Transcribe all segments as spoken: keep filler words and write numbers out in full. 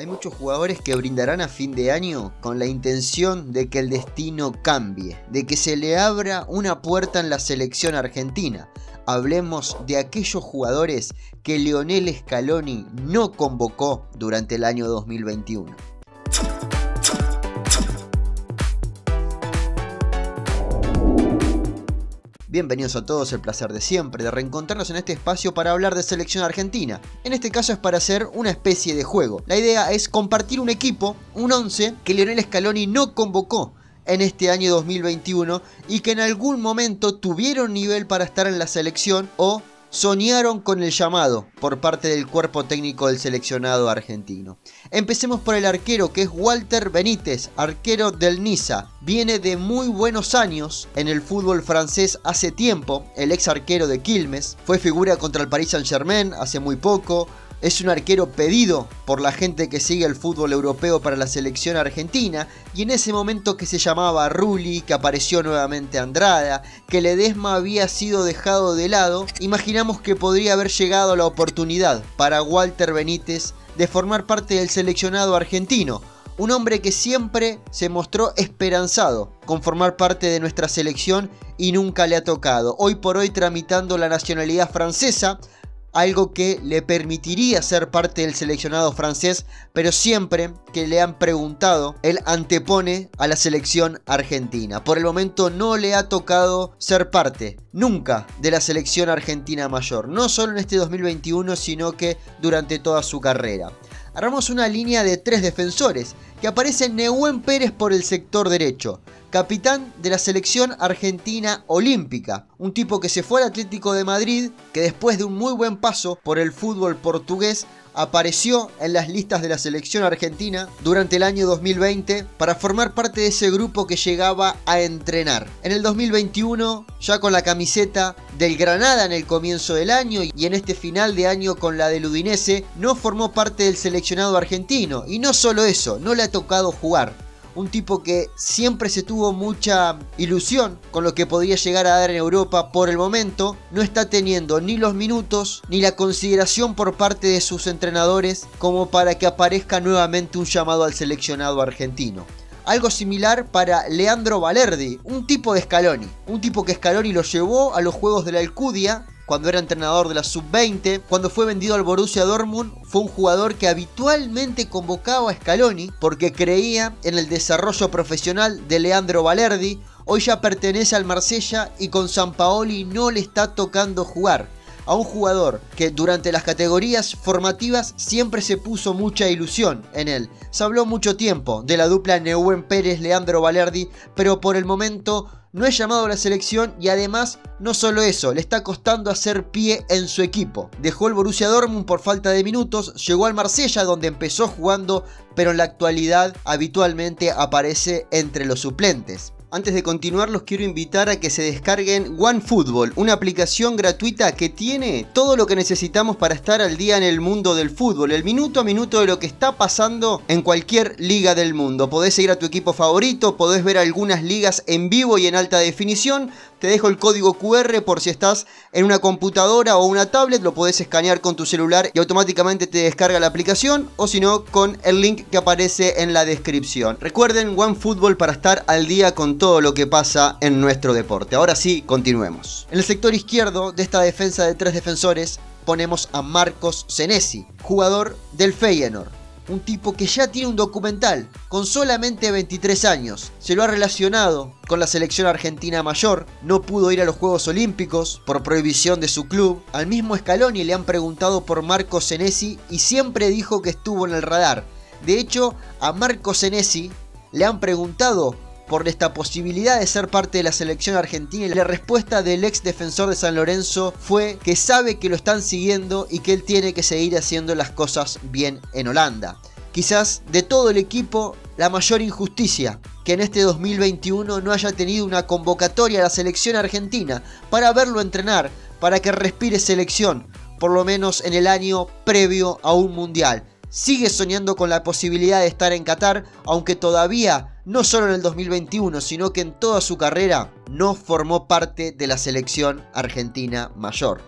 Hay muchos jugadores que brindarán a fin de año con la intención de que el destino cambie, de que se le abra una puerta en la selección argentina. Hablemos de aquellos jugadores que Lionel Scaloni no convocó durante el año dos mil veintiuno. Bienvenidos a todos, el placer de siempre de reencontrarnos en este espacio para hablar de selección argentina. En este caso es para hacer una especie de juego. La idea es compartir un equipo, un once, que Lionel Scaloni no convocó en este año dos mil veintiuno y que en algún momento tuvieron nivel para estar en la selección o soñaron con el llamado por parte del cuerpo técnico del seleccionado argentino. Empecemos por el arquero, que es Walter Benítez, arquero del Niza. Viene de muy buenos años en el fútbol francés hace tiempo. El ex arquero de Quilmes, fue figura contra el Paris Saint-Germain hace muy poco. Es un arquero pedido por la gente que sigue el fútbol europeo para la selección argentina, y en ese momento que se llamaba Rulli, que apareció nuevamente Andrada, que Ledesma había sido dejado de lado, imaginamos que podría haber llegado la oportunidad para Walter Benítez de formar parte del seleccionado argentino. Un hombre que siempre se mostró esperanzado con formar parte de nuestra selección y nunca le ha tocado. Hoy por hoy tramitando la nacionalidad francesa, algo que le permitiría ser parte del seleccionado francés, pero siempre que le han preguntado, él antepone a la selección argentina. Por el momento no le ha tocado ser parte nunca de la selección argentina mayor, no solo en este dos mil veintiuno, sino que durante toda su carrera. Armamos una línea de tres defensores, que aparece Nehuén Pérez por el sector derecho, capitán de la selección argentina olímpica, un tipo que se fue al Atlético de Madrid, que después de un muy buen paso por el fútbol portugués, apareció en las listas de la selección argentina durante el año dos mil veinte para formar parte de ese grupo que llegaba a entrenar. En el dos mil veintiuno, ya con la camiseta del Granada en el comienzo del año y en este final de año con la del Udinese, no formó parte del seleccionado argentino. Y no solo eso, no le ha tocado jugar. Un tipo que siempre se tuvo mucha ilusión con lo que podía llegar a dar en Europa, por el momento no está teniendo ni los minutos ni la consideración por parte de sus entrenadores como para que aparezca nuevamente un llamado al seleccionado argentino. Algo similar para Leandro Valerdi, un tipo de Scaloni, un tipo que Scaloni lo llevó a los Juegos de la Alcudia cuando era entrenador de la sub veinte, cuando fue vendido al Borussia Dortmund. Fue un jugador que habitualmente convocaba a Scaloni porque creía en el desarrollo profesional de Leandro Valerdi. Hoy ya pertenece al Marsella y con Sampaoli no le está tocando jugar. A un jugador que durante las categorías formativas siempre se puso mucha ilusión en él. Se habló mucho tiempo de la dupla Nehuén Pérez-Leandro Valerdi, pero por el momento no es llamado a la selección y además no solo eso, le está costando hacer pie en su equipo. Dejó el Borussia Dortmund por falta de minutos, llegó al Marsella donde empezó jugando, pero en la actualidad habitualmente aparece entre los suplentes. Antes de continuar, los quiero invitar a que se descarguen OneFootball, una aplicación gratuita que tiene todo lo que necesitamos para estar al día en el mundo del fútbol, el minuto a minuto de lo que está pasando en cualquier liga del mundo. Podés seguir a tu equipo favorito, podés ver algunas ligas en vivo y en alta definición. Te dejo el código Q R por si estás en una computadora o una tablet, lo podés escanear con tu celular y automáticamente te descarga la aplicación, o si no, con el link que aparece en la descripción. Recuerden, OneFootball para estar al día con todo lo que pasa en nuestro deporte. Ahora sí, continuemos. En el sector izquierdo de esta defensa de tres defensores ponemos a Marcos Senesi, jugador del Feyenoord. Un tipo que ya tiene un documental con solamente veintitrés años. Se lo ha relacionado con la selección argentina mayor. No pudo ir a los Juegos Olímpicos por prohibición de su club. Al mismo Scaloni le han preguntado por Marcos Senesi y siempre dijo que estuvo en el radar. De hecho, a Marcos Senesi le han preguntado por esta posibilidad de ser parte de la selección argentina, y la respuesta del ex defensor de San Lorenzo fue que sabe que lo están siguiendo y que él tiene que seguir haciendo las cosas bien en Holanda. Quizás de todo el equipo, la mayor injusticia que en este dos mil veintiuno no haya tenido una convocatoria a la selección argentina para verlo entrenar, para que respire selección, por lo menos en el año previo a un mundial. Sigue soñando con la posibilidad de estar en Qatar, aunque todavía, no solo en el dos mil veintiuno, sino que en toda su carrera, no formó parte de la selección argentina mayor.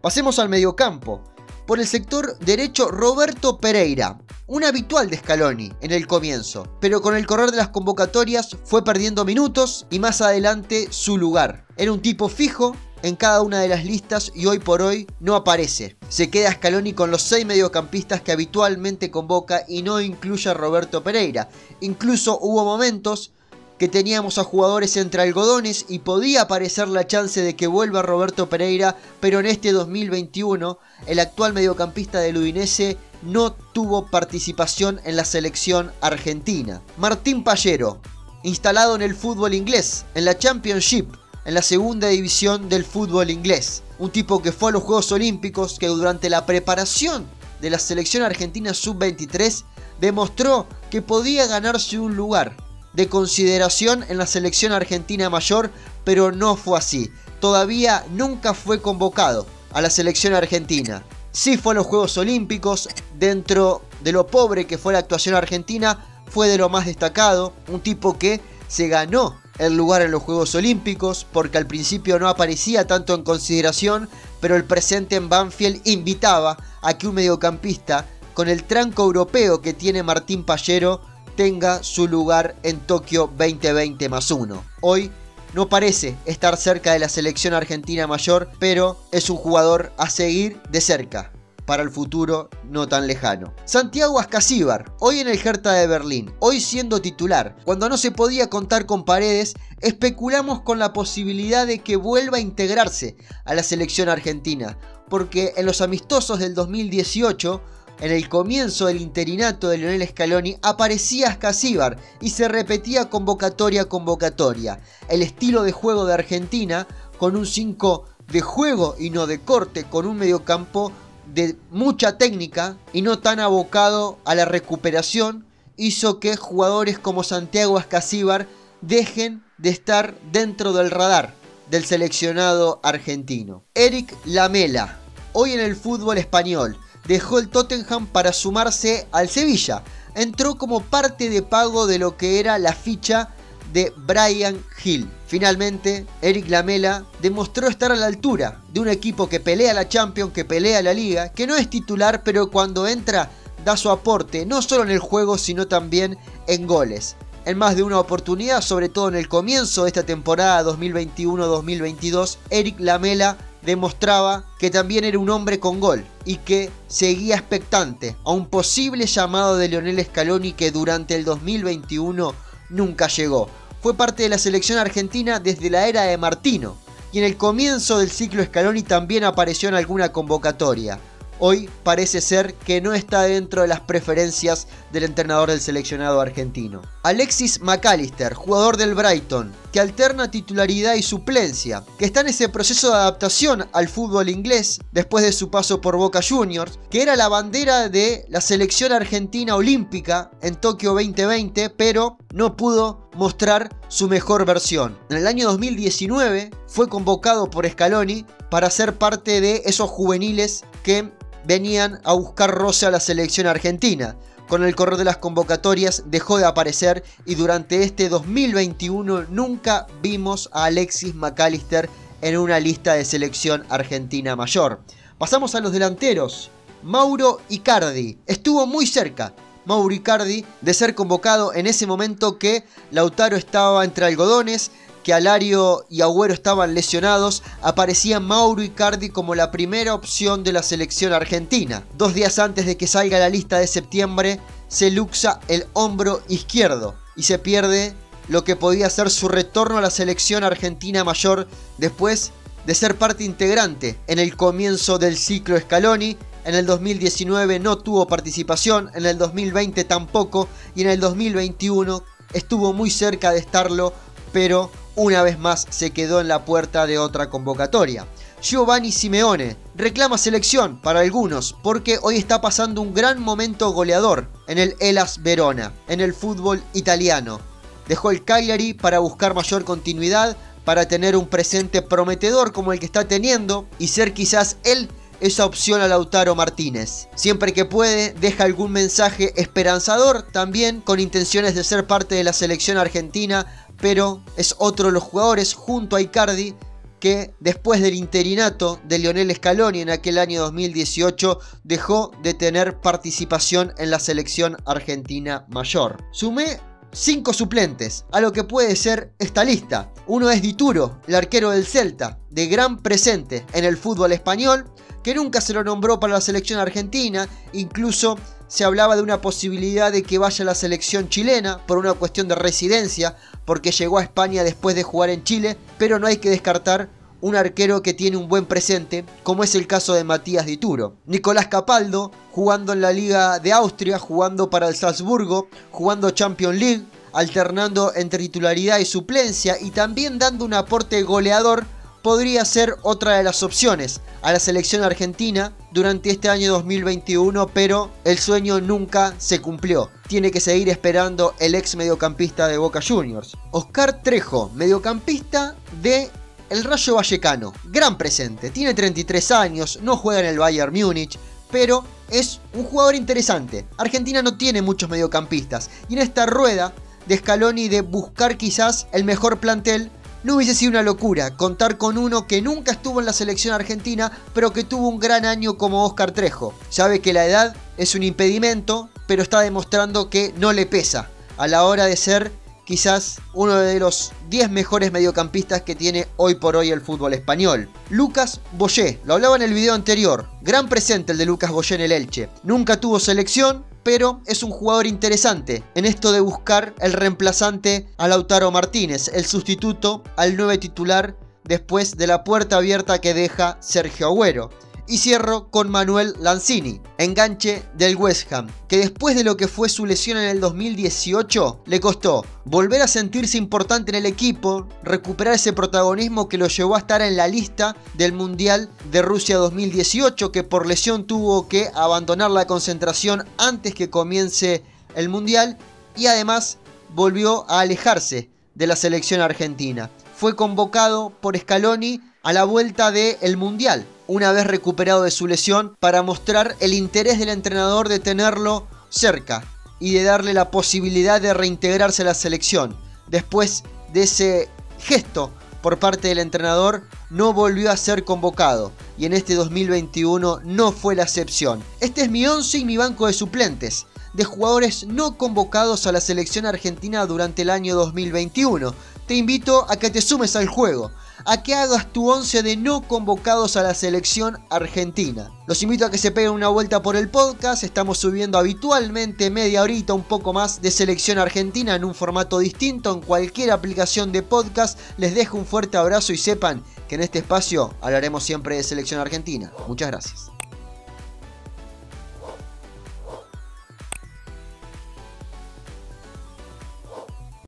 Pasemos al mediocampo. por el sector derecho Roberto Pereyra, un habitual de Scaloni en el comienzo, pero con el correr de las convocatorias fue perdiendo minutos y más adelante su lugar. Era un tipo fijo en cada una de las listas y hoy por hoy no aparece. Se queda Scaloni con los seis mediocampistas que habitualmente convoca y no incluye a Roberto Pereyra. Incluso hubo momentos que teníamos a jugadores entre algodones y podía aparecer la chance de que vuelva Roberto Pereyra, pero en este dos mil veintiuno el actual mediocampista del Udinese no tuvo participación en la selección argentina. Martín Payero, instalado en el fútbol inglés, en la Championship, en la segunda división del fútbol inglés. Un tipo que fue a los Juegos Olímpicos, que durante la preparación de la selección argentina sub veintitrés demostró que podía ganarse un lugar de consideración en la selección argentina mayor, pero no fue así. Todavía nunca fue convocado a la selección argentina. Sí fue a los Juegos Olímpicos, dentro de lo pobre que fue la actuación argentina, fue de lo más destacado, un tipo que se ganó el lugar en los Juegos Olímpicos, porque al principio no aparecía tanto en consideración, pero el presente en Banfield invitaba a que un mediocampista con el tranco europeo que tiene Martín Payero tenga su lugar en Tokio veinte veinte más uno. Hoy no parece estar cerca de la selección argentina mayor, pero es un jugador a seguir de cerca para el futuro no tan lejano. Santiago Ascacíbar, hoy en el Hertha de Berlín, hoy siendo titular. Cuando no se podía contar con Paredes, especulamos con la posibilidad de que vuelva a integrarse a la selección argentina, porque en los amistosos del dos mil dieciocho, en el comienzo del interinato de Lionel Scaloni, aparecía Ascacíbar y se repetía convocatoria a convocatoria. El estilo de juego de Argentina, con un cinco de juego y no de corte, con un mediocampo de mucha técnica y no tan abocado a la recuperación, hizo que jugadores como Santiago Ascacíbar dejen de estar dentro del radar del seleccionado argentino. Erik Lamela, hoy en el fútbol español, dejó el Tottenham para sumarse al Sevilla. Entró como parte de pago de lo que era la ficha de Brian Hill. Finalmente, Erik Lamela demostró estar a la altura de un equipo que pelea la Champions, que pelea la Liga, que no es titular, pero cuando entra da su aporte, no solo en el juego, sino también en goles. En más de una oportunidad, sobre todo en el comienzo de esta temporada dos mil veintiuno dos mil veintidós, Erik Lamela demostraba que también era un hombre con gol y que seguía expectante a un posible llamado de Lionel Scaloni, que durante el dos mil veintiuno nunca llegó. Fue parte de la selección argentina desde la era de Martino y en el comienzo del ciclo Scaloni también apareció en alguna convocatoria. Hoy parece ser que no está dentro de las preferencias del entrenador del seleccionado argentino. Alexis McAllister, jugador del Brighton, que alterna titularidad y suplencia, que está en ese proceso de adaptación al fútbol inglés después de su paso por Boca Juniors, que era la bandera de la selección argentina olímpica en Tokio veinte veinte, pero no pudo mostrar su mejor versión. En el año dos mil diecinueve fue convocado por Scaloni para ser parte de esos juveniles que venían a buscar roce a la selección argentina. Con el correr de las convocatorias dejó de aparecer y durante este dos mil veintiuno nunca vimos a Alexis McAllister en una lista de selección argentina mayor. Pasamos a los delanteros. Mauro Icardi estuvo muy cerca, Mauro Icardi, de ser convocado en ese momento que Lautaro estaba entre algodones, que Alario y Agüero estaban lesionados. Aparecía Mauro Icardi como la primera opción de la selección argentina. Dos días antes de que salga la lista de septiembre, se luxa el hombro izquierdo y se pierde lo que podía ser su retorno a la selección argentina mayor después de ser parte integrante en el comienzo del ciclo Scaloni. En el dos mil diecinueve no tuvo participación, en el dos mil veinte tampoco y en el dos mil veintiuno estuvo muy cerca de estarlo, pero una vez más se quedó en la puerta de otra convocatoria. Giovanni Simeone reclama selección para algunos porque hoy está pasando un gran momento goleador en el Hellas Verona, en el fútbol italiano. Dejó el Cagliari para buscar mayor continuidad, para tener un presente prometedor como el que está teniendo y ser quizás él esa opción a Lautaro Martínez. Siempre que puede, deja algún mensaje esperanzador, también con intenciones de ser parte de la selección argentina, pero es otro de los jugadores, junto a Icardi, que después del interinato de Lionel Scaloni en aquel año dos mil dieciocho dejó de tener participación en la selección argentina mayor. Sumé cinco suplentes a lo que puede ser esta lista. Uno es Dituro, el arquero del Celta, de gran presente en el fútbol español, que nunca se lo nombró para la selección argentina, incluso se hablaba de una posibilidad de que vaya a la selección chilena por una cuestión de residencia, porque llegó a España después de jugar en Chile, pero no hay que descartar un arquero que tiene un buen presente, como es el caso de Matías Dituro. Nicolás Capaldo, jugando en la Liga de Austria, jugando para el Salzburgo, jugando Champions League, alternando entre titularidad y suplencia y también dando un aporte goleador, podría ser otra de las opciones a la selección argentina durante este año dos mil veintiuno, pero el sueño nunca se cumplió. Tiene que seguir esperando el ex mediocampista de Boca Juniors. Oscar Trejo, mediocampista de el Rayo Vallecano, gran presente, tiene treinta y tres años, no juega en el Bayern Múnich, pero es un jugador interesante. Argentina no tiene muchos mediocampistas y en esta rueda de Scaloni de buscar quizás el mejor plantel, no hubiese sido una locura contar con uno que nunca estuvo en la selección argentina, pero que tuvo un gran año como Oscar Trejo. Sabe que la edad es un impedimento, pero está demostrando que no le pesa a la hora de ser quizás uno de los diez mejores mediocampistas que tiene hoy por hoy el fútbol español. Lucas Boyé, lo hablaba en el video anterior, gran presente el de Lucas Boyé en el Elche. Nunca tuvo selección, pero es un jugador interesante en esto de buscar el reemplazante a Lautaro Martínez, el sustituto al nueve titular después de la puerta abierta que deja Sergio Agüero. Y cierro con Manuel Lanzini, enganche del West Ham, que después de lo que fue su lesión en el dos mil dieciocho, le costó volver a sentirse importante en el equipo, recuperar ese protagonismo que lo llevó a estar en la lista del Mundial de Rusia dos mil dieciocho, que por lesión tuvo que abandonar la concentración antes que comience el Mundial, y además volvió a alejarse de la selección argentina. Fue convocado por Scaloni a la vuelta del Mundial, una vez recuperado de su lesión, para mostrar el interés del entrenador de tenerlo cerca y de darle la posibilidad de reintegrarse a la selección. Después de ese gesto por parte del entrenador, no volvió a ser convocado y en este dos mil veintiuno no fue la excepción. Este es mi once y mi banco de suplentes de jugadores no convocados a la selección argentina durante el año dos mil veintiuno. Te invito a que te sumes al juego, a que hagas tu once de no convocados a la selección argentina. Los invito a que se peguen una vuelta por el podcast. Estamos subiendo habitualmente media horita, un poco más, de selección argentina en un formato distinto en cualquier aplicación de podcast. Les dejo un fuerte abrazo y sepan que en este espacio hablaremos siempre de selección argentina. Muchas gracias.